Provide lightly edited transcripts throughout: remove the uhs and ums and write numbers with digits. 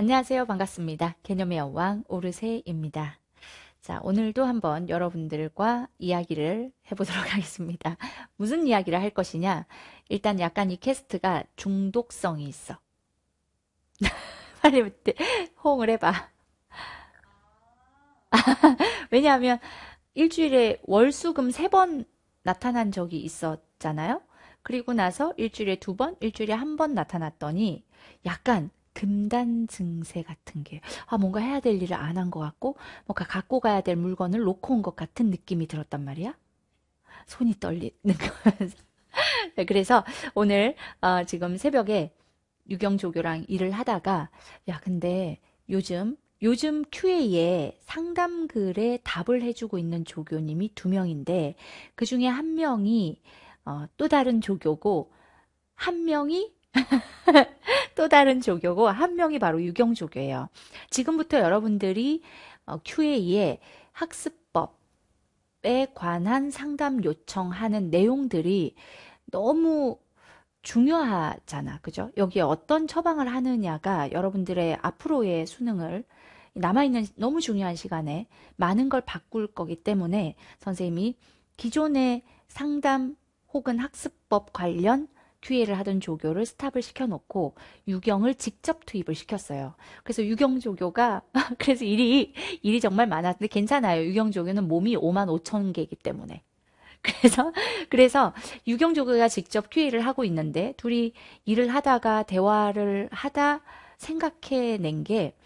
안녕하세요. 반갑습니다. 개념의 여왕 오르새입니다. 자, 오늘도 한번 여러분들과 이야기를 해보도록 하겠습니다. 무슨 이야기를 할 것이냐? 일단 약간 이 캐스트가 중독성이 있어. 빨리 호응을 해봐. 왜냐하면 일주일에 월수금 3번 나타난 적이 있었잖아요. 그리고 나서 일주일에 2번, 일주일에 1번 나타났더니 약간 금단 증세 같은 게, 뭔가 해야 될 일을 안 한 것 같고, 뭔가 갖고 가야 될 물건을 놓고 온 것 같은 느낌이 들었단 말이야. 손이 떨리는 거면서. 그래서 오늘 지금 새벽에 유경조교랑 일을 하다가, 야 근데 요즘 QA에 상담글에 답을 해주고 있는 조교님이 2명인데 그 중에 1명이 또 다른 조교고, 1명이 또 다른 조교고, 1명이 바로 유경조교예요. 지금부터 여러분들이 QA에 학습법에 관한 상담 요청하는 내용들이 너무 중요하잖아. 그죠? 여기에 어떤 처방을 하느냐가 여러분들의 앞으로의 수능을, 남아있는 너무 중요한 시간에 많은 걸 바꿀 거기 때문에 선생님이 기존의 상담 혹은 학습법 관련 QA를 하던 조교를 스탑을 시켜놓고 유경을 직접 투입을 시켰어요. 그래서 유경조교가 그래서 일이 정말 많았는데 괜찮아요. 유경조교는 몸이 55,000개이기 때문에. 그래서 유경조교가 직접 QA를 하고 있는데, 둘이 일을 하다가 대화를 하다 생각해낸 게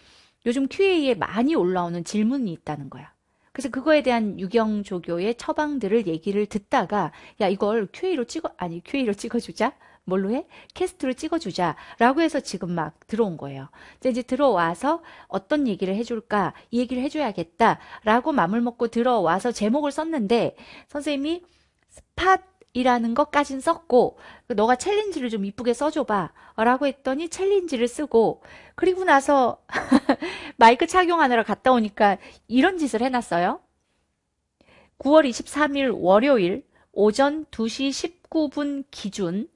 요즘 QA에 많이 올라오는 질문이 있다는 거야. 그래서 그거에 대한 유경조교의 처방들을 얘기를 듣다가, 야 이걸 QA로 찍어주자. 뭘로 해? 캐스트로 찍어주자 라고 해서 지금 막 들어온 거예요. 이제 들어와서 어떤 얘기를 해줄까, 이 얘기를 해줘야겠다 라고 맘을 먹고 들어와서 제목을 썼는데, 선생님이 스팟이라는 것까진 썼고, 너가 챌린지를 좀 이쁘게 써줘봐 라고 했더니 챌린지를 쓰고, 그리고 나서 마이크 착용하느라 갔다 오니까 이런 짓을 해놨어요. 9월 23일 월요일 오전 2시 19분 기준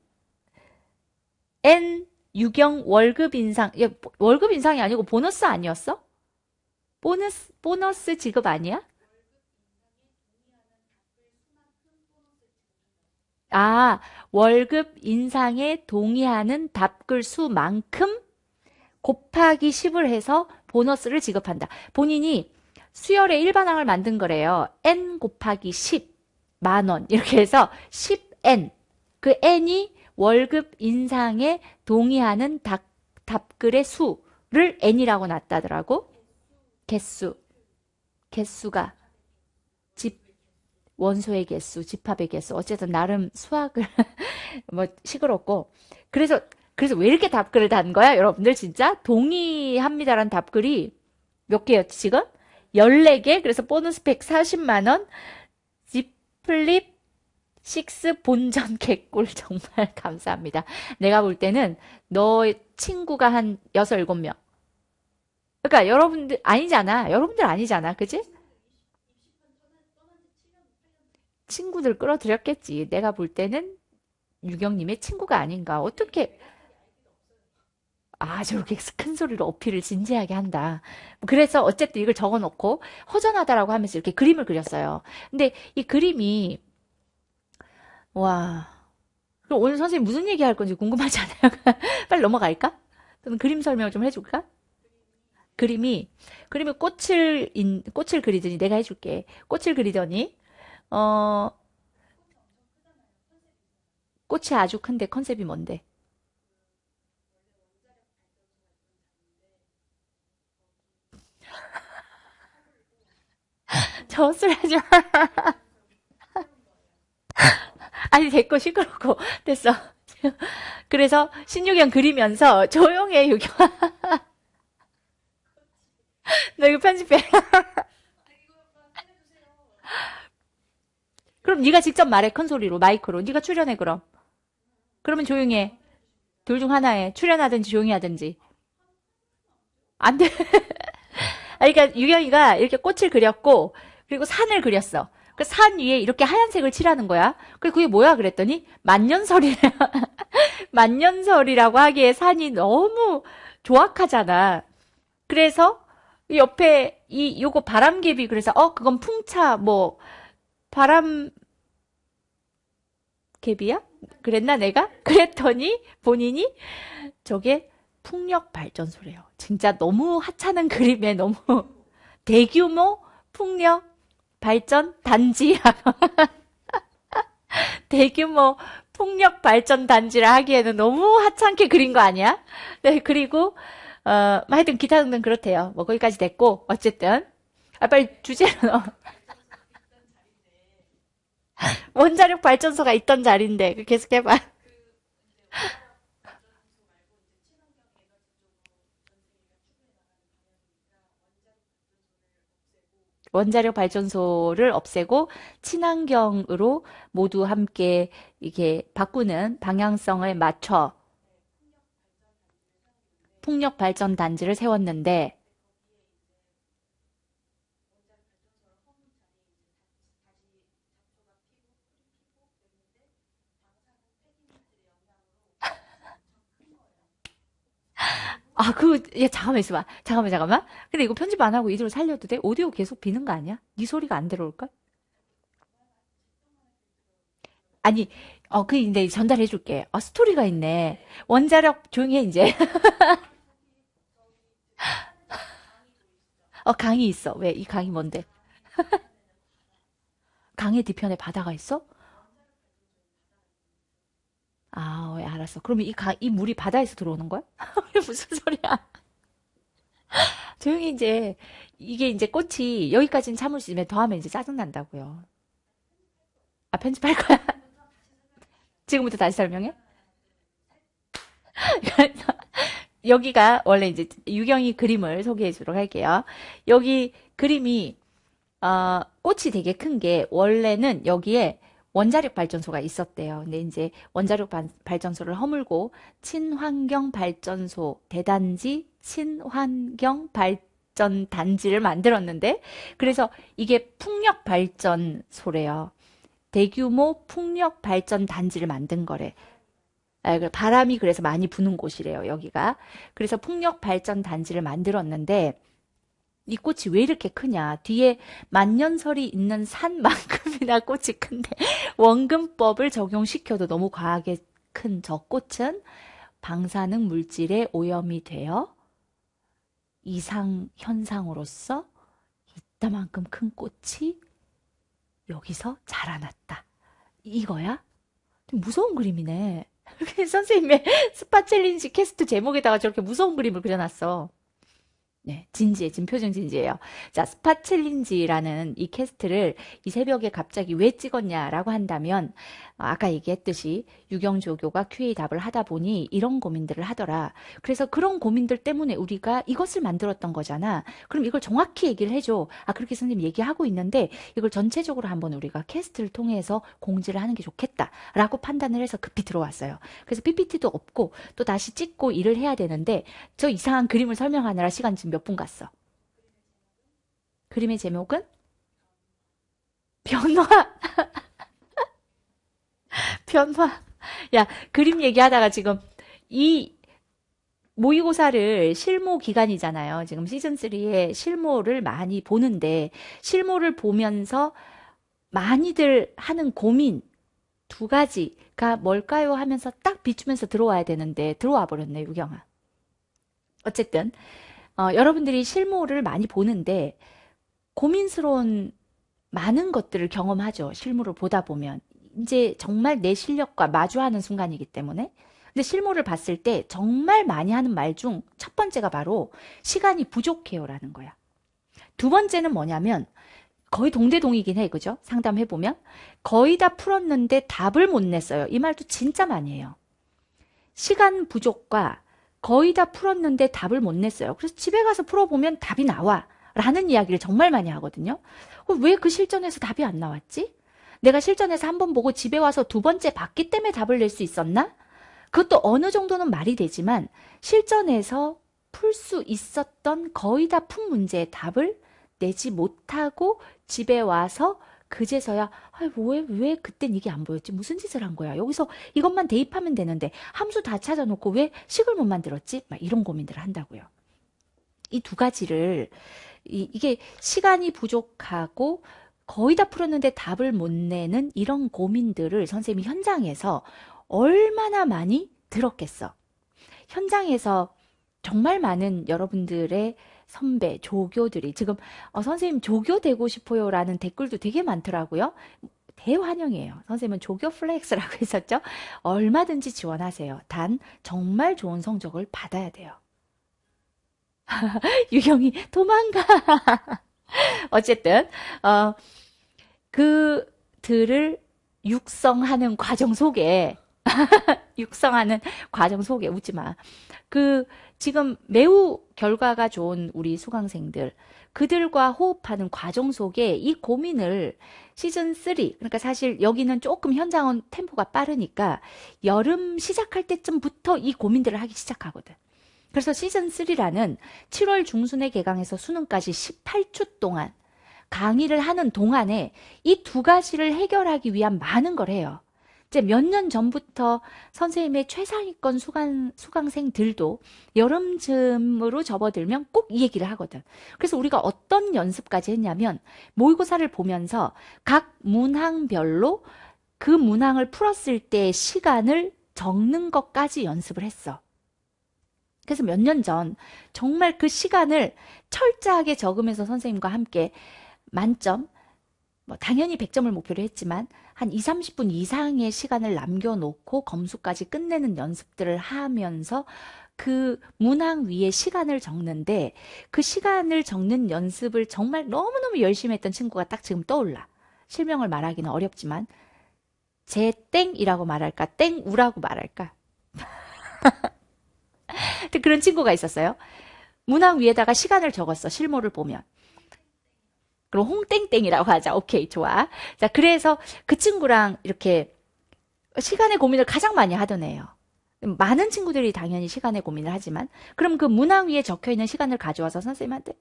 N 유경 월급 인상. 월급 인상이 아니고 보너스 아니었어? 보너스 지급 아니야? 월급 인상에 동의하는 답글 수만큼 곱하기 10을 해서 보너스를 지급한다. 본인이 수열의 일반항을 만든 거래요. N 곱하기 10, 만원 이렇게 해서 10N, 그 N이 월급 인상에 동의하는 답글의 수를 N이라고 놨다더라고. 개수가 집 원소의 개수, 집합의 개수, 어쨌든 나름 수학을 시끄럽고. 그래서 왜 이렇게 답글을 단 거야 여러분들? 진짜 동의합니다라는 답글이 몇 개였지 지금? 14개. 그래서 보너스 140만원, 지플립 6 본전 개꿀. 정말 감사합니다. 내가 볼 때는 너 친구가 한 6, 7명. 그러니까 여러분들 아니잖아. 그치? 친구들 끌어들였겠지. 내가 볼 때는 유경님의 친구가 아닌가. 어떻게 저렇게 큰 소리로 어필을 진지하게 한다. 그래서 어쨌든 이걸 적어놓고 허전하다라고 하면서 이렇게 그림을 그렸어요. 근데 이 그림이, 와, 그럼 오늘 선생님 무슨 얘기 할 건지 궁금하지 않아요? 빨리 넘어갈까? 저는 그림 설명을 좀 해줄까? 그림이 꽃을 그리더니, 내가 해줄게. 꽃을 그리더니, 꽃이 아주 큰데 컨셉이 뭔데? 저 쓰레기. 아니 됐고, 시끄럽고 됐어. 그래서 신유경 그리면서 조용해 유경아. 너 이거 편집해. 그럼 네가 직접 말해. 큰 소리로 마이크로 네가 출연해. 그러면 조용해. 둘 중 하나에 출연하든지 조용히 하든지. 안 돼. 그러니까 유경이가 이렇게 꽃을 그렸고, 그리고 산을 그렸어. 그 산 위에 이렇게 하얀색을 칠하는 거야. 그게 뭐야 그랬더니 만년설이래요. 만년설이라고 하기에 산이 너무 조악하잖아. 그래서 옆에 이 요거 바람개비, 그래서 그건 풍차, 뭐 바람개비야? 그랬나 내가? 그랬더니 본인이 저게 풍력발전소래요. 진짜 너무 하찮은 그림에 너무 대규모 풍력발전단지 대규모 풍력발전단지라 하기에는 너무 하찮게 그린 거 아니야? 네, 그리고 하여튼 기타 등등 그렇대요. 뭐 거기까지 됐고, 어쨌든 빨리 주제로 넣어. 원자력 발전소가 있던 자리인데 계속 해봐. 원자력 발전소를 없애고 친환경으로 모두 함께 이게 바꾸는 방향성을 맞춰 풍력 발전 단지를 세웠는데, 야, 잠깐만 있어봐. 잠깐만. 근데 이거 편집 안 하고 이대로 살려도 돼? 오디오 계속 비는 거 아니야? 네 소리가 안 들어올걸? 아니, 근데 전달해 줄게. 스토리가 있네. 원자력, 조용히 해, 이제. 강이 있어. 왜? 이 강이 뭔데? 강의 뒤편에 바다가 있어? 알았어. 그러면 이 물이 바다에서 들어오는 거야? 무슨 소리야? 조용히 이제, 이게 이제 꽃이 여기까지는 참을 수 있으면 더하면 이제 짜증난다고요. 편집할 거야? 지금부터 다시 설명해? 여기가 원래 이제 유경이 그림을 소개해 주도록 할게요. 여기 그림이, 꽃이 되게 큰 게 원래는 여기에 원자력 발전소가 있었대요. 근데 이제 원자력 발전소를 허물고 친환경 발전소, 대단지 친환경 발전 단지를 만들었는데, 그래서 이게 풍력 발전소래요. 대규모 풍력 발전 단지를 만든 거래. 바람이 그래서 많이 부는 곳이래요, 여기가. 그래서 풍력 발전 단지를 만들었는데, 이 꽃이 왜 이렇게 크냐. 뒤에 만년설이 있는 산만큼이나 꽃이 큰데, 원근법을 적용시켜도 너무 과하게 큰 저 꽃은 방사능 물질에 오염이 되어 이상 현상으로서 이따만큼 큰 꽃이 여기서 자라났다. 이거야? 좀 무서운 그림이네. 선생님의 스파 챌린지 캐스트 제목에다가 저렇게 무서운 그림을 그려놨어. 네, 진지해. 지금 표정 진지해요. 자, 스팟 챌린지라는 이 캐스트를 이 새벽에 갑자기 왜 찍었냐라고 한다면, 아까 얘기했듯이 유경조교가 QA 답을 하다 보니 이런 고민들을 하더라. 그래서 그런 고민들 때문에 우리가 이것을 만들었던 거잖아. 그럼 이걸 정확히 얘기를 해줘. 그렇게 선생님 얘기하고 있는데 이걸 전체적으로 한번 우리가 캐스트를 통해서 공지를 하는 게 좋겠다라고 판단을 해서 급히 들어왔어요. 그래서 PPT도 없고 또 다시 찍고 일을 해야 되는데, 저 이상한 그림을 설명하느라 시간 지금 몇 분 갔어. 그림의 제목은 변화. 야, 그림 얘기하다가 지금 이 모의고사를 실모 기간이잖아요. 지금 시즌3에 실모를 많이 보는데, 실모를 보면서 많이들 하는 고민 두 가지가 뭘까요 하면서 딱 비추면서 들어와야 되는데 들어와 버렸네, 유경아. 어쨌든 여러분들이 실무를 많이 보는데 고민스러운 많은 것들을 경험하죠. 실무를 보다 보면 이제 정말 내 실력과 마주하는 순간이기 때문에. 근데 실무를 봤을 때 정말 많이 하는 말 중 첫 번째가 바로 시간이 부족해요 라는 거야. 두 번째는 뭐냐면, 거의 동대동이긴 해, 그죠? 상담해보면 거의 다 풀었는데 답을 못 냈어요. 이 말도 진짜 많이 해요. 시간 부족과 거의 다 풀었는데 답을 못 냈어요. 그래서 집에 가서 풀어보면 답이 나와 라는 이야기를 정말 많이 하거든요. 왜 그 실전에서 답이 안 나왔지? 내가 실전에서 한번 보고 집에 와서 두 번째 봤기 때문에 답을 낼 수 있었나? 그것도 어느 정도는 말이 되지만, 실전에서 풀 수 있었던 거의 다 푼 문제의 답을 내지 못하고 집에 와서 그제서야 왜 그땐 이게 안 보였지? 무슨 짓을 한 거야? 여기서 이것만 대입하면 되는데 함수 다 찾아놓고 왜 식을 못 만들었지? 막 이런 고민들을 한다고요. 이 두 가지를 이게 시간이 부족하고 거의 다 풀었는데 답을 못 내는 이런 고민들을 선생님이 현장에서 얼마나 많이 들었겠어. 현장에서 정말 많은 여러분들의 선배, 조교들이 지금 선생님 조교 되고 싶어요 라는 댓글도 되게 많더라고요. 대환영이에요. 선생님은 조교 플렉스라고 했었죠. 얼마든지 지원하세요. 단 정말 좋은 성적을 받아야 돼요. 유경이 도망가. 어쨌든 그들을 육성하는 과정 속에 육성하는 과정 속에 웃지마. 지금 매우 결과가 좋은 우리 수강생들, 그들과 호흡하는 과정 속에 이 고민을 시즌3, 그러니까 사실 여기는 조금 현장은 템포가 빠르니까 여름 시작할 때쯤부터 이 고민들을 하기 시작하거든. 그래서 시즌3라는 7월 중순에 개강해서 수능까지 18주 동안 강의를 하는 동안에 이 두 가지를 해결하기 위한 많은 걸 해요. 이제 몇 년 전부터 선생님의 최상위권 수강생들도 여름쯤으로 접어들면 꼭 이 얘기를 하거든. 그래서 우리가 어떤 연습까지 했냐면 모의고사를 보면서 각 문항별로 그 문항을 풀었을 때의 시간을 적는 것까지 연습을 했어. 그래서 몇 년 전 정말 그 시간을 철저하게 적으면서 선생님과 함께 만점, 뭐 당연히 100점을 목표로 했지만 한 20-30분 이상의 시간을 남겨놓고 검수까지 끝내는 연습들을 하면서 그 문항 위에 시간을 적는데, 그 시간을 적는 연습을 정말 너무너무 열심히 했던 친구가 딱 지금 떠올라. 실명을 말하기는 어렵지만 제 땡이라고 말할까 땡우라고 말할까. 그런 친구가 있었어요. 문항 위에다가 시간을 적었어. 실모를 보면. 그럼 홍땡땡이라고 하자. 오케이, 좋아. 자, 그래서 그 친구랑 이렇게 시간의 고민을 가장 많이 하던 애예요. 많은 친구들이 당연히 시간의 고민을 하지만, 그럼 그 문항 위에 적혀있는 시간을 가져와서 선생님한테,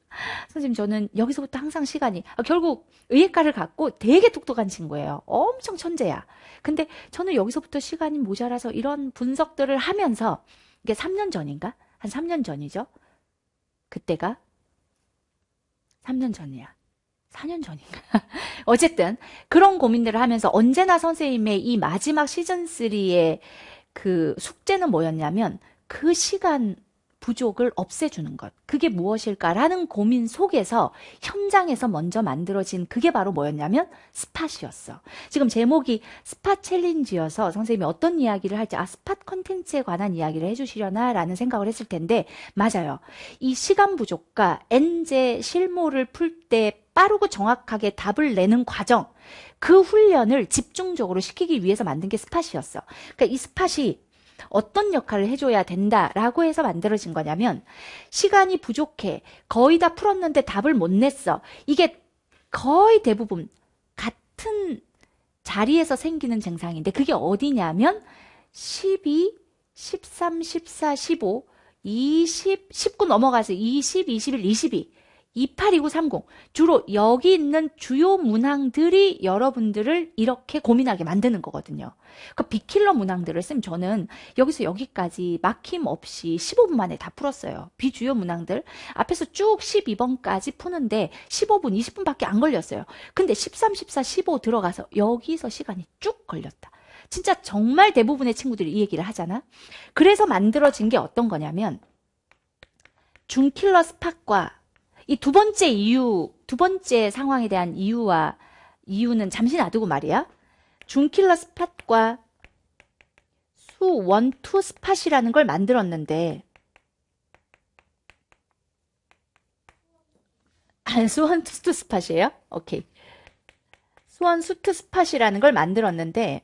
선생님 저는 여기서부터 항상 시간이, 결국 의예과를 갖고 되게 똑똑한 친구예요. 엄청 천재야. 근데 저는 여기서부터 시간이 모자라서 이런 분석들을 하면서, 이게 3년 전인가? 한 3년 전이죠. 그때가 3년 전이야. 4년 전인가? 어쨌든 그런 고민들을 하면서 언제나 선생님의 이 마지막 시즌3의 그 숙제는 뭐였냐면 그 시간 부족을 없애주는 것. 그게 무엇일까라는 고민 속에서 현장에서 먼저 만들어진 그게 바로 뭐였냐면 스팟이었어. 지금 제목이 스팟 챌린지여서 선생님이 어떤 이야기를 할지, 아, 스팟 컨텐츠에 관한 이야기를 해주시려나 라는 생각을 했을 텐데, 맞아요. 이 시간 부족과 엔제 실모를 풀 때 빠르고 정확하게 답을 내는 과정, 그 훈련을 집중적으로 시키기 위해서 만든 게 스팟이었어. 그러니까 이 스팟이 어떤 역할을 해줘야 된다라고 해서 만들어진 거냐면, 시간이 부족해, 거의 다 풀었는데 답을 못 냈어. 이게 거의 대부분 같은 자리에서 생기는 증상인데, 그게 어디냐면 12, 13, 14, 15, 20, 19 넘어가서 20, 21, 22, 28, 29, 30, 주로 여기 있는 주요 문항들이 여러분들을 이렇게 고민하게 만드는 거거든요. 그 빅킬러 문항들을 쌤 저는 여기서 여기까지 막힘 없이 15분 만에 다 풀었어요. 비주요 문항들 앞에서 쭉 12번까지 푸는데 15분, 20분밖에 안 걸렸어요. 근데 13, 14, 15 들어가서 여기서 시간이 쭉 걸렸다. 진짜 정말 대부분의 친구들이 이 얘기를 하잖아. 그래서 만들어진 게 어떤 거냐면 중킬러 스팟과 이 두 번째 이유, 두 번째 상황에 대한 이유는 잠시 놔두고 말이야. 중킬러 스팟과 수1,2 스팟이라는 걸 만들었는데, 수1,2 스팟이에요? 오케이. 수1,2 스팟이라는 걸 만들었는데,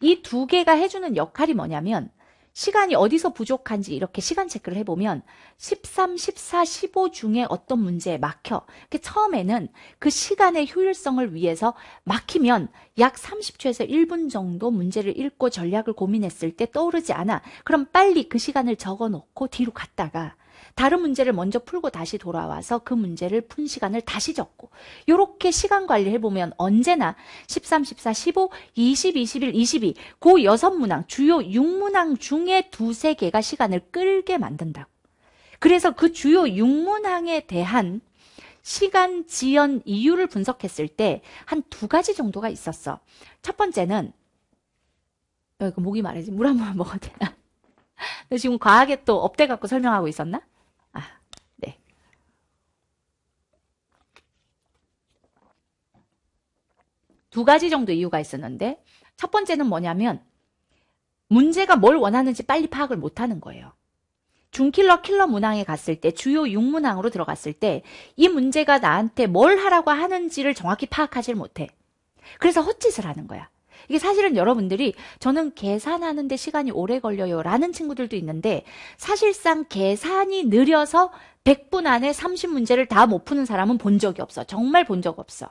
이 두 개가 해주는 역할이 뭐냐면, 시간이 어디서 부족한지 이렇게 시간 체크를 해보면 13, 14, 15 중에 어떤 문제에 막혀. 처음에는 그 시간의 효율성을 위해서 막히면 약 30초에서 1분 정도 문제를 읽고 전략을 고민했을 때 떠오르지 않아. 그럼 빨리 그 시간을 적어놓고 뒤로 갔다가 다른 문제를 먼저 풀고 다시 돌아와서 그 문제를 푼 시간을 다시 적고, 요렇게 시간 관리해보면 언제나 13, 14, 15, 20, 21, 22, 그 6문항, 주요 6문항 중에 두세 개가 시간을 끌게 만든다고. 그래서 그 주요 6문항에 대한 시간 지연 이유를 분석했을 때 한 두 가지 정도가 있었어. 첫 번째는, 이거 목이 마르지? 물 한 모금 먹어도 되나? 너 지금 과하게 또 업돼 갖고 설명하고 있었나? 아, 네. 두 가지 정도 이유가 있었는데, 첫 번째는 뭐냐면 문제가 뭘 원하는지 빨리 파악을 못하는 거예요. 중킬러 킬러 문항에 갔을 때, 주요 6문항으로 들어갔을 때 이 문제가 나한테 뭘 하라고 하는지를 정확히 파악하지 못해. 그래서 헛짓을 하는 거야. 이게 사실은 여러분들이, 저는 계산하는 데 시간이 오래 걸려요 라는 친구들도 있는데, 사실상 계산이 느려서 100분 안에 30문제를 다 못 푸는 사람은 본 적이 없어. 정말 본 적 없어.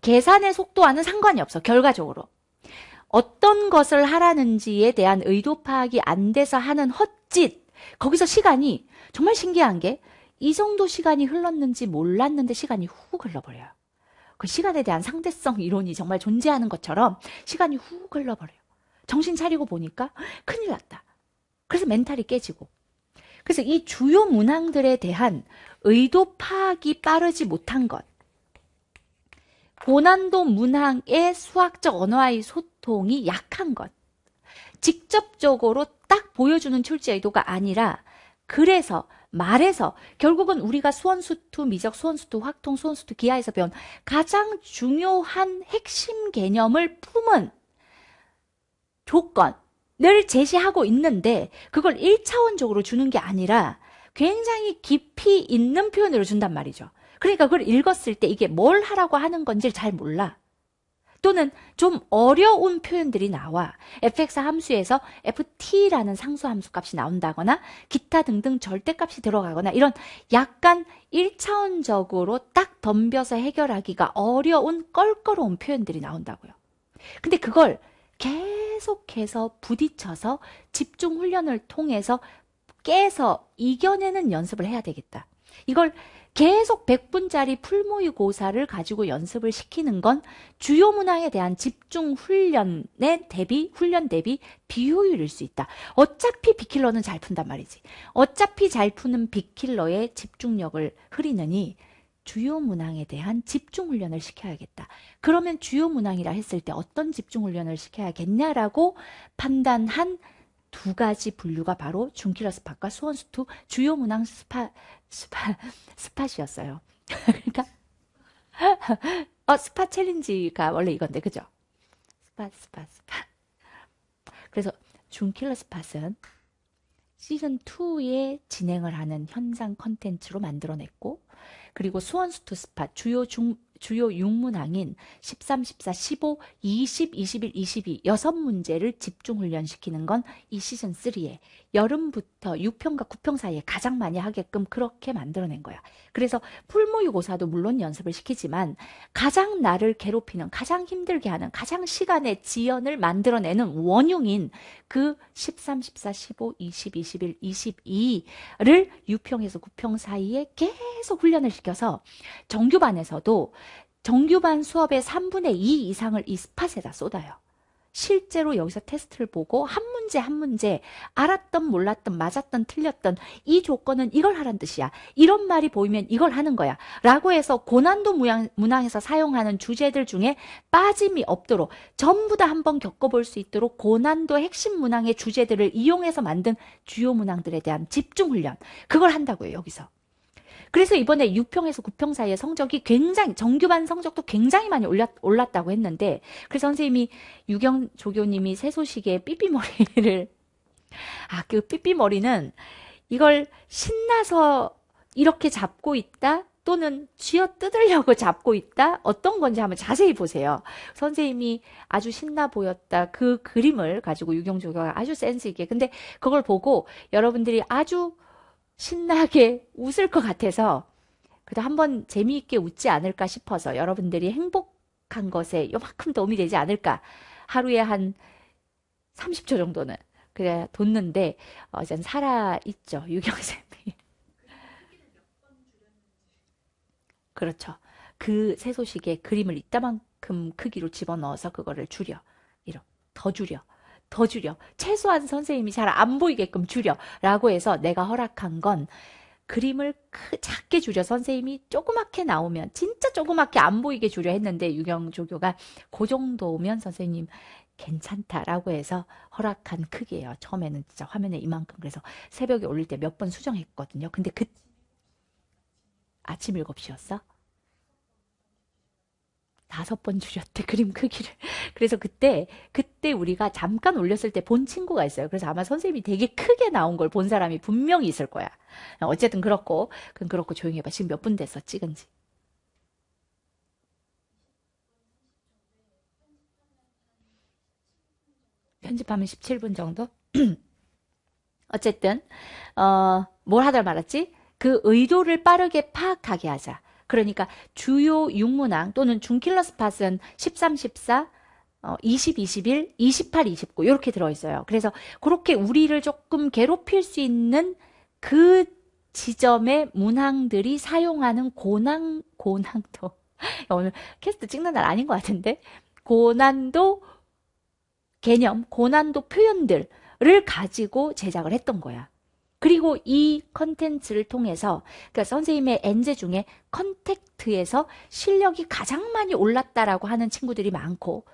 계산의 속도와는 상관이 없어. 결과적으로 어떤 것을 하라는지에 대한 의도 파악이 안 돼서 하는 헛짓, 거기서 시간이 정말 신기한 게, 이 정도 시간이 흘렀는지 몰랐는데 시간이 훅 흘러버려요. 그 시간에 대한 상대성 이론이 정말 존재하는 것처럼 시간이 훅 흘러버려요. 정신 차리고 보니까 큰일 났다. 그래서 멘탈이 깨지고. 그래서 이 주요 문항들에 대한 의도 파악이 빠르지 못한 것, 고난도 문항의 수학적 언어와의 소통이 약한 것, 직접적으로 딱 보여주는 출제 의도가 아니라 그래서 말해서, 결국은 우리가 수원수투 미적, 수원수투 확통, 수원수투 기하에서 배운 가장 중요한 핵심 개념을 품은 조건을 제시하고 있는데, 그걸 1차원적으로 주는 게 아니라 굉장히 깊이 있는 표현으로 준단 말이죠. 그러니까 그걸 읽었을 때 이게 뭘 하라고 하는 건지를 잘 몰라. 또는 좀 어려운 표현들이 나와. fx 함수에서 ft라는 상수 함수값이 나온다거나 기타 등등 절대값이 들어가거나, 이런 약간 1차원적으로 딱 덤벼서 해결하기가 어려운 껄끄러운 표현들이 나온다고요. 근데 그걸 계속해서 부딪혀서 집중 훈련을 통해서 깨서 이겨내는 연습을 해야 되겠다. 이걸 계속 100분짜리 풀모의고사를 가지고 연습을 시키는 건 주요 문항에 대한 집중 훈련의 훈련 대비 비효율일 수 있다. 어차피 빅킬러는 잘 푼단 말이지. 어차피 잘 푸는 빅킬러의 집중력을 흐리느니 주요 문항에 대한 집중 훈련을 시켜야겠다. 그러면 주요 문항이라 했을 때 어떤 집중 훈련을 시켜야겠냐라고 판단한 두 가지 분류가 바로 중킬러 스팟과 수원수투 주요 문항 스팟이었어요. 그러니까 스팟 챌린지가 원래 이건데, 그죠? 스팟. 그래서 중킬러 스팟은 시즌2에 진행을 하는 현상 컨텐츠로 만들어냈고, 그리고 수원수투 스팟 주요 6문항인 13, 14, 15, 20, 21, 22 6문제를 집중훈련시키는 건 이 시즌3에 여름부터 6평과 9평 사이에 가장 많이 하게끔 그렇게 만들어낸 거야. 그래서 풀모의고사도 물론 연습을 시키지만, 가장 나를 괴롭히는, 가장 힘들게 하는, 가장 시간의 지연을 만들어내는 원흉인 그 13, 14, 15, 20, 21, 22를 6평에서 9평 사이에 계속 훈련을 시켜서 정규반에서도 정규반 수업의 3분의 2 이상을 이 스팟에다 쏟아요. 실제로 여기서 테스트를 보고 한 문제 한 문제 알았던 몰랐던 맞았던 틀렸던, 이 조건은 이걸 하란 뜻이야, 이런 말이 보이면 이걸 하는 거야 라고 해서 고난도 문항에서 사용하는 주제들 중에 빠짐이 없도록 전부 다 한번 겪어볼 수 있도록 고난도 핵심 문항의 주제들을 이용해서 만든 주요 문항들에 대한 집중훈련, 그걸 한다고요 여기서. 그래서 이번에 6평에서 9평 사이의 성적이 굉장히, 정규반 성적도 굉장히 많이 올랐다고 했는데, 그래서 선생님이, 유경 조교님이 새소식에 삐삐머리를, 그 삐삐머리는 이걸 신나서 이렇게 잡고 있다? 또는 쥐어뜯으려고 잡고 있다? 어떤 건지 한번 자세히 보세요. 선생님이 아주 신나 보였다. 그 그림을 가지고 유경 조교가 아주 센스 있게, 근데 그걸 보고 여러분들이 아주 신나게 웃을 것 같아서, 그래도 한번 재미있게 웃지 않을까 싶어서, 여러분들이 행복한 것에 요만큼 도움이 되지 않을까, 하루에 한 30초 정도는 그래 뒀는데, 어젠 살아있죠 유경쌤이. 그렇죠. 그 새소식에 그림을 이따만큼 크기로 집어넣어서 그거를 줄여, 이렇게 더 줄여, 더 줄여. 최소한 선생님이 잘 안 보이게끔 줄여. 라고 해서 내가 허락한 건 그림을 작게 줄여 선생님이 조그맣게 나오면 진짜 조그맣게 안 보이게 줄여 했는데 유경조교가 그 정도면 선생님 괜찮다라고 해서 허락한 크기예요. 처음에는 진짜 화면에 이만큼. 그래서 새벽에 올릴 때 몇 번 수정했거든요. 근데 그 아침 7시였어? 5번 줄였대, 그림 크기를. 그래서 그때 우리가 잠깐 올렸을 때 본 친구가 있어요. 그래서 아마 선생님이 되게 크게 나온 걸 본 사람이 분명히 있을 거야. 어쨌든 그렇고, 그건 그렇고 조용히 해봐. 지금 몇 분 됐어, 찍은 지? 편집하면 17분 정도? 어쨌든, 뭘 하다 말았지? 그 의도를 빠르게 파악하게 하자. 그러니까 주요 6문항 또는 중킬러 스팟은 13, 14, 20, 21, 28, 29 이렇게 들어있어요. 그래서 그렇게 우리를 조금 괴롭힐 수 있는 그 지점의 문항들이 사용하는 고난도 오늘 캐스트 찍는 날 아닌 것 같은데 고난도 개념, 고난도 표현들을 가지고 제작을 했던 거야. 그리고 이 컨텐츠를 통해서 그러니까 선생님의 엔제 중에 컨택트에서 실력이 가장 많이 올랐다라고 하는 친구들이 많고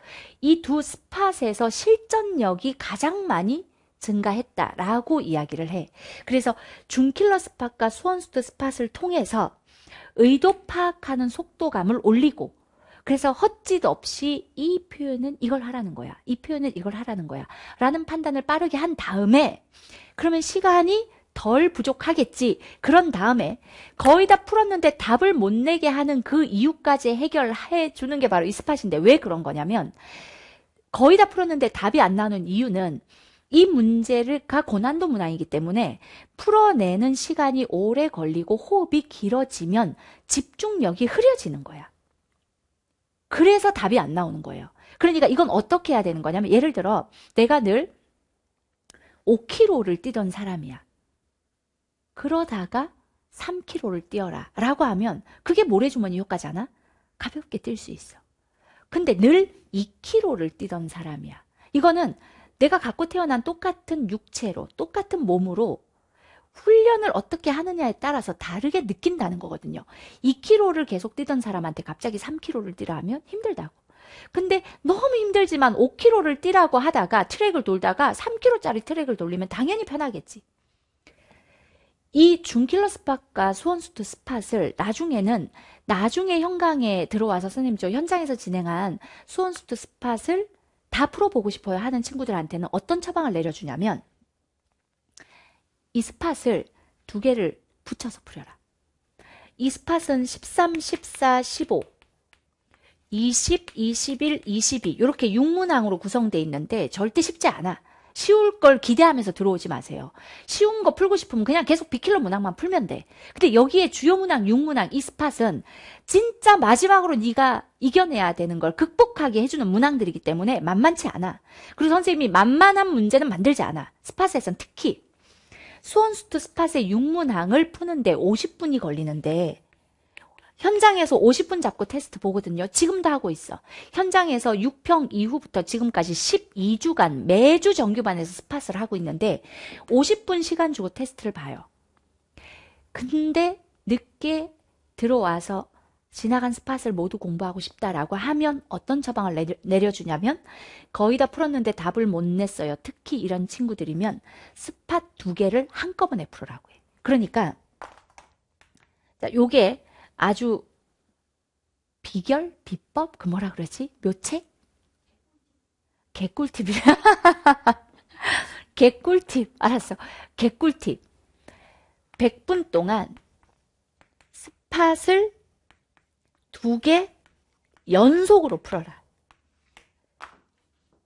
이 두 스팟에서 실전력이 가장 많이 증가했다라고 이야기를 해. 그래서 중킬러 스팟과 수원수드 스팟을 통해서 의도 파악하는 속도감을 올리고 그래서 헛짓 없이 이 표현은 이걸 하라는 거야. 이 표현은 이걸 하라는 거야. 라는 판단을 빠르게 한 다음에 그러면 시간이 덜 부족하겠지. 그런 다음에 거의 다 풀었는데 답을 못 내게 하는 그 이유까지 해결해 주는 게 바로 이 스팟인데 왜 그런 거냐면 거의 다 풀었는데 답이 안 나오는 이유는 이 문제가 고난도 문항이기 때문에 풀어내는 시간이 오래 걸리고 호흡이 길어지면 집중력이 흐려지는 거야. 그래서 답이 안 나오는 거예요. 그러니까 이건 어떻게 해야 되는 거냐면 예를 들어 내가 늘 5km를 뛰던 사람이야. 그러다가 3km를 뛰어라 라고 하면 그게 모래주머니 효과잖아. 가볍게 뛸 수 있어. 근데 늘 2km를 뛰던 사람이야. 이거는 내가 갖고 태어난 똑같은 육체로 똑같은 몸으로 훈련을 어떻게 하느냐에 따라서 다르게 느낀다는 거거든요. 2km를 계속 뛰던 사람한테 갑자기 3km를 뛰라 하면 힘들다고. 근데 너무 힘들지만 5km를 뛰라고 하다가 트랙을 돌다가 3km짜리 트랙을 돌리면 당연히 편하겠지. 이 중킬러 스팟과 수원수트 스팟을 나중에 현강에 들어와서 선생님 저 현장에서 진행한 수원수트 스팟을 다 풀어보고 싶어요 하는 친구들한테는 어떤 처방을 내려주냐면 이 스팟을 2개를 붙여서 풀어라. 이 스팟은 13, 14, 15 20, 21, 22 이렇게 6문항으로 구성되어 있는데 절대 쉽지 않아. 쉬울 걸 기대하면서 들어오지 마세요. 쉬운 거 풀고 싶으면 그냥 계속 비킬러 문항만 풀면 돼. 근데 여기에 주요 문항, 6문항, 이 스팟은 진짜 마지막으로 네가 이겨내야 되는 걸 극복하게 해주는 문항들이기 때문에 만만치 않아. 그리고 선생님이 만만한 문제는 만들지 않아. 스팟에선 특히. 수원수트 스팟의 6문항을 푸는데 50분이 걸리는데 현장에서 50분 잡고 테스트 보거든요. 지금도 하고 있어. 현장에서 6평 이후부터 지금까지 12주간 매주 정규반에서 스팟을 하고 있는데 50분 시간 주고 테스트를 봐요. 근데 늦게 들어와서 지나간 스팟을 모두 공부하고 싶다라고 하면 어떤 처방을 내려주냐면 거의 다 풀었는데 답을 못 냈어요. 특히 이런 친구들이면 스팟 2개를 한꺼번에 풀으라고 해. 그러니까 자, 요게 아주 비결, 비법, 그 뭐라 그러지? 묘책? 개꿀팁이야. 개꿀팁, 알았어. 개꿀팁. 100분 동안 스팟을 2개 연속으로 풀어라.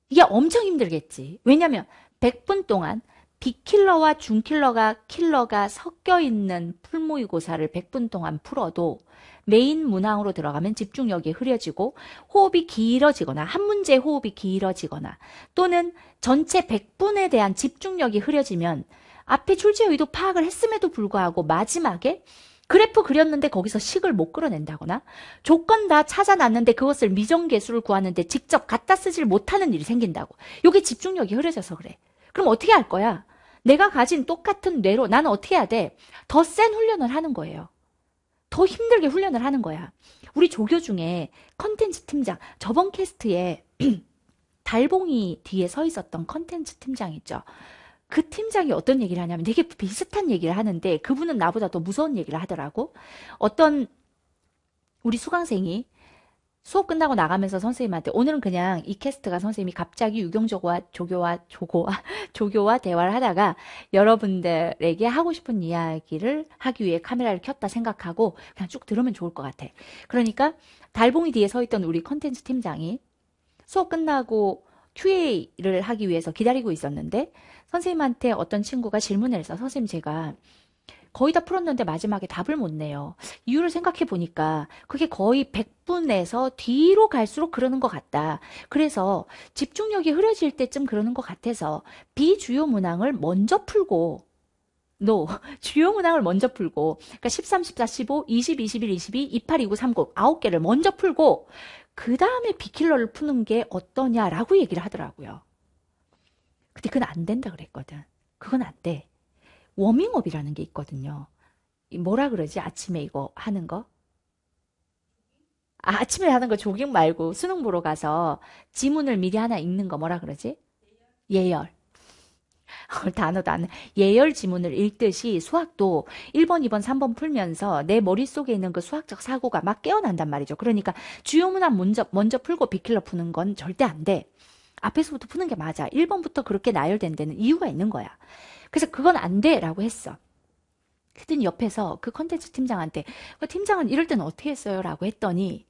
이게 엄청 힘들겠지. 왜냐면 100분 동안 비킬러와 중킬러가 섞여 있는 풀모의고사를 100분 동안 풀어도 메인 문항으로 들어가면 집중력이 흐려지고 호흡이 길어지거나 한 문제의 호흡이 길어지거나 또는 전체 100분에 대한 집중력이 흐려지면 앞에 출제 의도 파악을 했음에도 불구하고 마지막에 그래프 그렸는데 거기서 식을 못 끌어낸다거나 조건 다 찾아놨는데 그것을 미정계수를 구하는데 직접 갖다 쓰질 못하는 일이 생긴다고. 요게 집중력이 흐려져서 그래. 그럼 어떻게 할 거야? 내가 가진 똑같은 뇌로 나는 어떻게 해야 돼? 더 센 훈련을 하는 거예요. 더 힘들게 훈련을 하는 거야. 우리 조교 중에 컨텐츠 팀장, 저번 캐스트에 달봉이 뒤에 서 있었던 컨텐츠 팀장 있죠. 그 팀장이 어떤 얘기를 하냐면 되게 비슷한 얘기를 하는데 그분은 나보다 더 무서운 얘기를 하더라고. 어떤 우리 수강생이 수업 끝나고 나가면서 선생님한테 오늘은 그냥 이 캐스트가 선생님이 갑자기 유경조교와 조교와 대화를 하다가 여러분들에게 하고 싶은 이야기를 하기 위해 카메라를 켰다 생각하고 그냥 쭉 들으면 좋을 것 같아. 그러니까 달봉이 뒤에 서 있던 우리 컨텐츠 팀장이 수업 끝나고 QA를 하기 위해서 기다리고 있었는데 선생님한테 어떤 친구가 질문을 해서 선생님 제가 거의 다 풀었는데 마지막에 답을 못 내요. 이유를 생각해 보니까 그게 거의 100분에서 뒤로 갈수록 그러는 것 같다. 그래서 집중력이 흐려질 때쯤 그러는 것 같아서 비주요 문항을 먼저 풀고 주요 문항을 먼저 풀고 그러니까 13, 14, 15, 20, 21, 22, 28, 29, 30 9개를 먼저 풀고 그 다음에 비킬러를 푸는 게 어떠냐라고 얘기를 하더라고요. 근데 그건 안 된다 그랬거든. 그건 안 돼. 워밍업이라는 게 있거든요. 뭐라 그러지? 아침에 이거 하는 거? 아, 아침에 하는 거 조깅 말고 수능 보러 가서 지문을 미리 하나 읽는 거 뭐라 그러지? 예열. 단어도 안 예열 지문을 읽듯이 수학도 1번, 2번, 3번 풀면서 내 머릿속에 있는 그 수학적 사고가 막 깨어난단 말이죠. 그러니까 주요 문항 먼저 풀고 비킬러 푸는 건 절대 안 돼. 앞에서부터 푸는 게 맞아. 1번부터 그렇게 나열된 데는 이유가 있는 거야. 그래서 그건 안 돼 라고 했어. 그랬더니 옆에서 그 컨텐츠 팀장한테 팀장은 이럴 때는 어떻게 했어요? 라고 했더니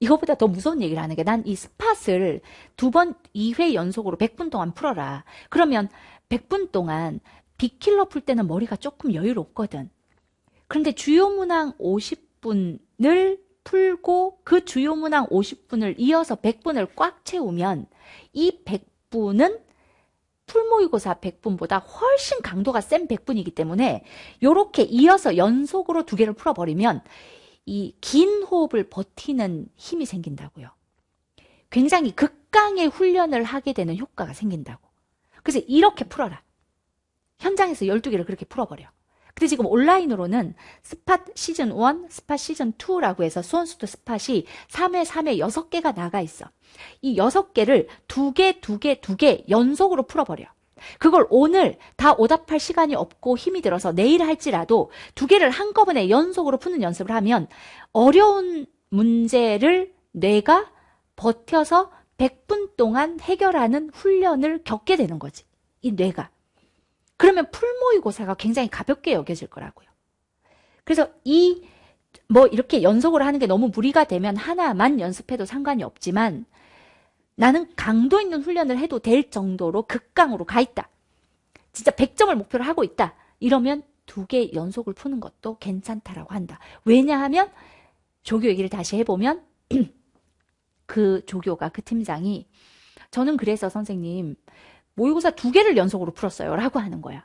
이거보다 더 무서운 얘기를 하는 게 난 이 스팟을 2회 연속으로 100분 동안 풀어라. 그러면 100분 동안 빅킬러 풀 때는 머리가 조금 여유롭거든. 그런데 주요 문항 50분을 풀고 그 주요 문항 50분을 이어서 100분을 꽉 채우면 이 100분은 풀모의고사 100분보다 훨씬 강도가 센 100분이기 때문에 요렇게 이어서 연속으로 두 개를 풀어버리면 이 긴 호흡을 버티는 힘이 생긴다고요. 굉장히 극강의 훈련을 하게 되는 효과가 생긴다고. 그래서 이렇게 풀어라. 현장에서 12개를 그렇게 풀어버려. 근데 지금 온라인으로는 스팟 시즌 1, 스팟 시즌 2라고 해서 수원수도 스팟이 3회 6개가 나가 있어. 이 6개를 2개 연속으로 풀어버려. 그걸 오늘 다 오답할 시간이 없고 힘이 들어서 내일 할지라도 2개를 한꺼번에 연속으로 푸는 연습을 하면 어려운 문제를 뇌가 버텨서 100분 동안 해결하는 훈련을 겪게 되는 거지. 이 뇌가. 그러면 풀모의고사가 굉장히 가볍게 여겨질 거라고요. 그래서 이렇게 연속으로 하는 게 너무 무리가 되면 하나만 연습해도 상관이 없지만 나는 강도 있는 훈련을 해도 될 정도로 극강으로 가 있다. 진짜 100점을 목표로 하고 있다. 이러면 2개 연속을 푸는 것도 괜찮다라고 한다. 왜냐하면 조교 얘기를 다시 해보면 그 팀장이 저는 그래서 선생님 모의고사 2개를 연속으로 풀었어요. 라고 하는 거야.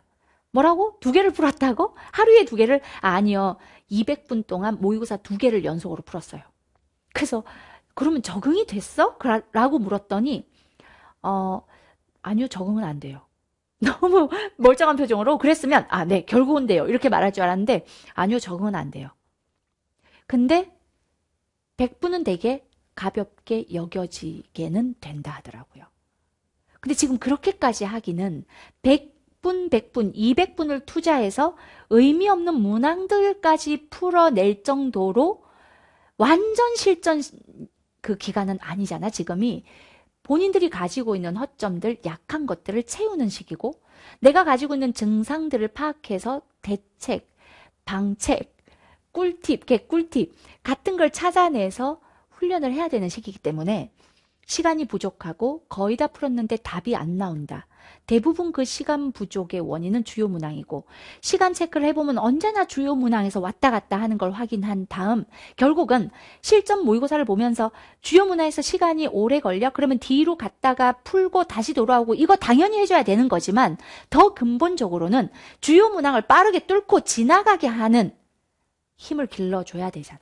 뭐라고? 2개를 풀었다고? 하루에 2개를? 아니요. 200분 동안 모의고사 2개를 연속으로 풀었어요. 그래서 그러면 적응이 됐어? 라고 물었더니 아니요. 적응은 안 돼요. 너무 멀쩡한 표정으로 그랬으면 아, 네. 결국은 돼요. 이렇게 말할 줄 알았는데 아니요. 적응은 안 돼요. 근데 100분은 되게 가볍게 여겨지게는 된다 하더라고요. 근데 지금 그렇게까지 하기는 100분, 100분, 200분을 투자해서 의미 없는 문항들까지 풀어낼 정도로 완전 실전 그 기간은 아니잖아, 지금이. 본인들이 가지고 있는 허점들, 약한 것들을 채우는 시기고 내가 가지고 있는 증상들을 파악해서 대책, 방책, 꿀팁, 개꿀팁 같은 걸 찾아내서 훈련을 해야 되는 시기이기 때문에 시간이 부족하고 거의 다 풀었는데 답이 안 나온다. 대부분 그 시간 부족의 원인은 주요 문항이고 시간 체크를 해보면 언제나 주요 문항에서 왔다 갔다 하는 걸 확인한 다음 결국은 실전 모의고사를 보면서 주요 문항에서 시간이 오래 걸려? 그러면 뒤로 갔다가 풀고 다시 돌아오고 이거 당연히 해줘야 되는 거지만 더 근본적으로는 주요 문항을 빠르게 뚫고 지나가게 하는 힘을 길러줘야 되잖아.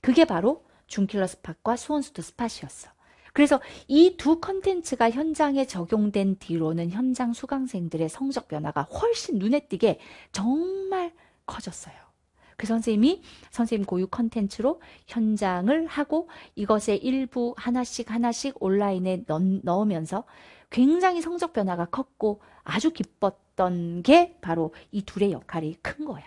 그게 바로 중킬러 스팟과 수온수도 스팟이었어. 그래서 이 두 컨텐츠가 현장에 적용된 뒤로는 현장 수강생들의 성적 변화가 훨씬 눈에 띄게 정말 커졌어요. 그래서 선생님 고유 컨텐츠로 현장을 하고 이것의 일부 하나씩 온라인에 넣으면서 굉장히 성적 변화가 컸고 아주 기뻤던 게 바로 이 둘의 역할이 큰 거야.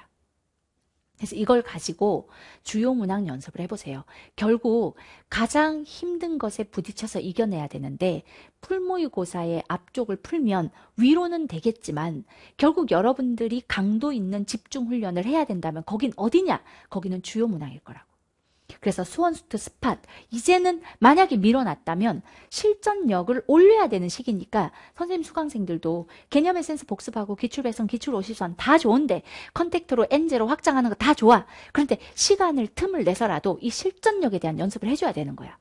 그래서 이걸 가지고 주요 문항 연습을 해보세요. 결국 가장 힘든 것에 부딪혀서 이겨내야 되는데 풀모의고사의 앞쪽을 풀면 위로는 되겠지만 결국 여러분들이 강도 있는 집중훈련을 해야 된다면 거긴 어디냐? 거기는 주요 문항일 거라고. 그래서 수원수트 스팟, 이제는 만약에 밀어놨다면 실전력을 올려야 되는 시기니까 선생님 수강생들도 개념 에센스 복습하고 기출배선, 기출오시선 다 좋은데 컨택트로 N제로 확장하는 거 다 좋아. 그런데 시간을 틈을 내서라도 이 실전력에 대한 연습을 해줘야 되는 거야.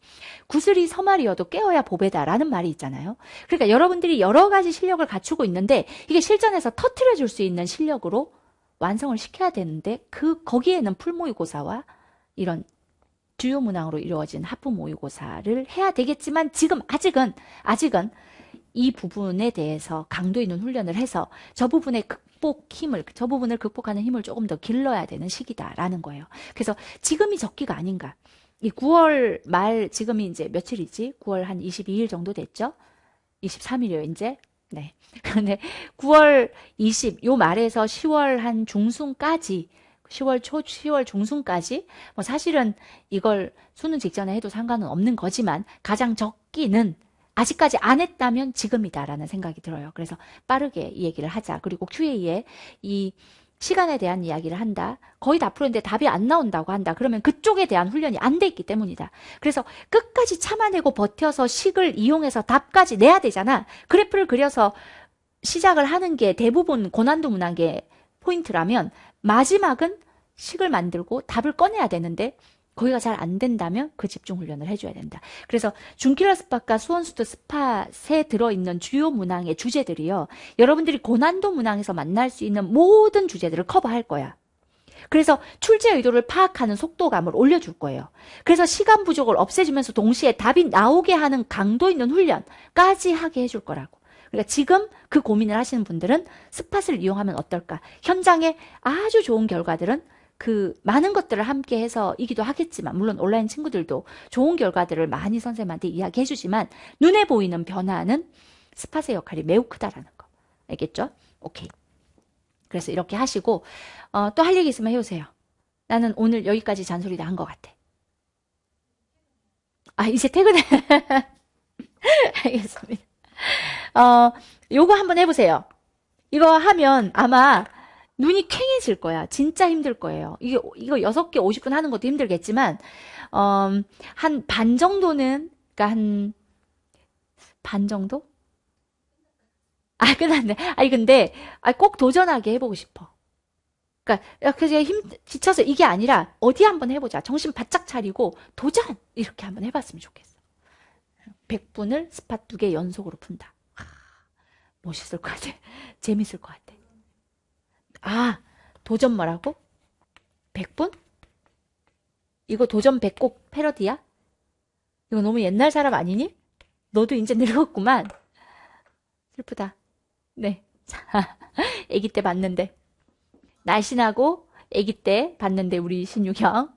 구슬이 서말이어도 깨어야 보배다라는 말이 있잖아요. 그러니까 여러분들이 여러 가지 실력을 갖추고 있는데 이게 실전에서 터트려줄 수 있는 실력으로 완성을 시켜야 되는데 거기에는 풀모의고사와 이런 주요 문항으로 이루어진 하프 모의고사를 해야 되겠지만 지금 아직은 이 부분에 대해서 강도 있는 훈련을 해서 저 부분을 극복하는 힘을 조금 더 길러야 되는 시기다라는 거예요. 그래서 지금이 적기가 아닌가. 이 9월 말, 지금이 이제 며칠이지? 9월 한 22일 정도 됐죠? 23일이요, 이제. 네. 근데 9월 20, 요 말에서 10월 한 중순까지 10월 초, 10월 중순까지 뭐 사실은 이걸 수능 직전에 해도 상관은 없는 거지만 가장 적기는 아직까지 안 했다면 지금이다라는 생각이 들어요. 그래서 빠르게 이 얘기를 하자. 그리고 QA에 이 시간에 대한 이야기를 한다. 거의 다 풀었는데 답이 안 나온다고 한다. 그러면 그쪽에 대한 훈련이 안 돼 있기 때문이다. 그래서 끝까지 참아내고 버텨서 식을 이용해서 답까지 내야 되잖아. 그래프를 그려서 시작을 하는 게 대부분 고난도 문항의 포인트라면 마지막은 식을 만들고 답을 꺼내야 되는데 거기가 잘 안 된다면 그 집중훈련을 해줘야 된다. 그래서 중킬러 스팟과 수원수도 스팟에 들어있는 주요 문항의 주제들이요. 여러분들이 고난도 문항에서 만날 수 있는 모든 주제들을 커버할 거야. 그래서 출제 의도를 파악하는 속도감을 올려줄 거예요. 그래서 시간 부족을 없애주면서 동시에 답이 나오게 하는 강도 있는 훈련까지 하게 해줄 거라고. 그러니까 지금 그 고민을 하시는 분들은 스팟을 이용하면 어떨까? 현장에 아주 좋은 결과들은 그 많은 것들을 함께 해서 이기도 하겠지만, 물론 온라인 친구들도 좋은 결과들을 많이 선생님한테 이야기해 주지만, 눈에 보이는 변화는 스팟의 역할이 매우 크다라는 거. 알겠죠? 오케이. 그래서 이렇게 하시고, 또 할 얘기 있으면 해오세요. 나는 오늘 여기까지 잔소리 다 한 것 같아. 아, 이제 퇴근해. 알겠습니다. 요거 한번 해보세요. 이거 하면 아마 눈이 퀭해질 거야. 진짜 힘들 거예요. 이거 6개 50분 하는 것도 힘들겠지만, 한 반 정도는, 그러니까 한 반 정도? 아, 끝났네. 아니, 근데, 꼭 도전하게 해보고 싶어. 그러니까, 그냥 지쳐서 이게 아니라, 어디 한번 해보자. 정신 바짝 차리고, 도전! 이렇게 한번 해봤으면 좋겠어. 100분을 스팟 2개 연속으로 푼다. 아, 멋있을 것 같아. 재밌을 것 같아. 아, 도전 뭐라고? 100분? 이거 도전 100곡 패러디야? 이거 너무 옛날 사람 아니니? 너도 이제 늙었구만. 슬프다. 네. 아기 때 봤는데. 날씬하고 아기 때 봤는데 우리 신유경.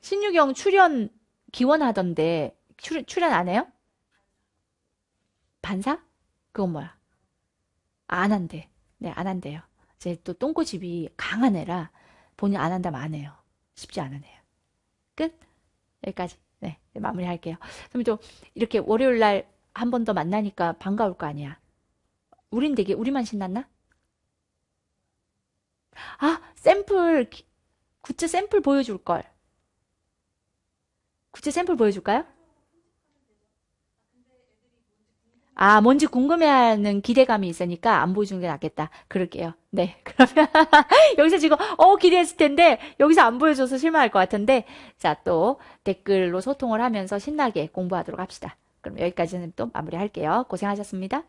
신유경 출연 기원하던데 출연 안 해요? 반사? 그건 뭐야? 안 한대. 네, 안 한대요. 제 또 똥꼬집이 강한 애라 본인 안 한다면 안 해요. 쉽지 않은 애요. 끝? 여기까지. 네, 마무리 할게요. 그럼 또 이렇게 월요일 날 한 번 더 만나니까 반가울 거 아니야. 우린 되게, 우리만 신났나? 아, 샘플, 굿즈 샘플 보여줄 걸. 굿즈 샘플 보여줄까요? 아, 뭔지 궁금해하는 기대감이 있으니까 안 보여주는 게 낫겠다. 그럴게요. 네, 그러면 여기서 지금 기대했을 텐데 여기서 안 보여줘서 실망할 것 같은데, 자, 또 댓글로 소통을 하면서 신나게 공부하도록 합시다. 그럼 여기까지는 또 마무리할게요. 고생하셨습니다.